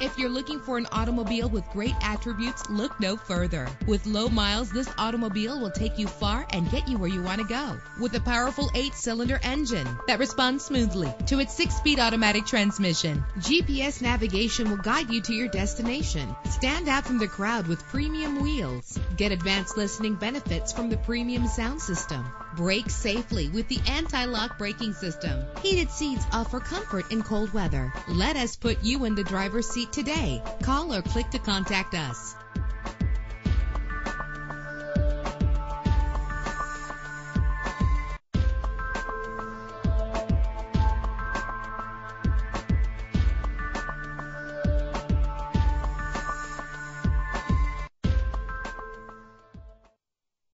If you're looking for an automobile with great attributes, look no further. With low miles, this automobile will take you far and get you where you want to go. With a powerful 8-cylinder engine that responds smoothly to its 6-speed automatic transmission, GPS navigation will guide you to your destination. Stand out from the crowd with premium wheels. Get advanced listening benefits from the premium sound system. Brake safely with the anti-lock braking system. Heated seats offer comfort in cold weather. Let us put you in the driver's seat today. Call or click to contact us.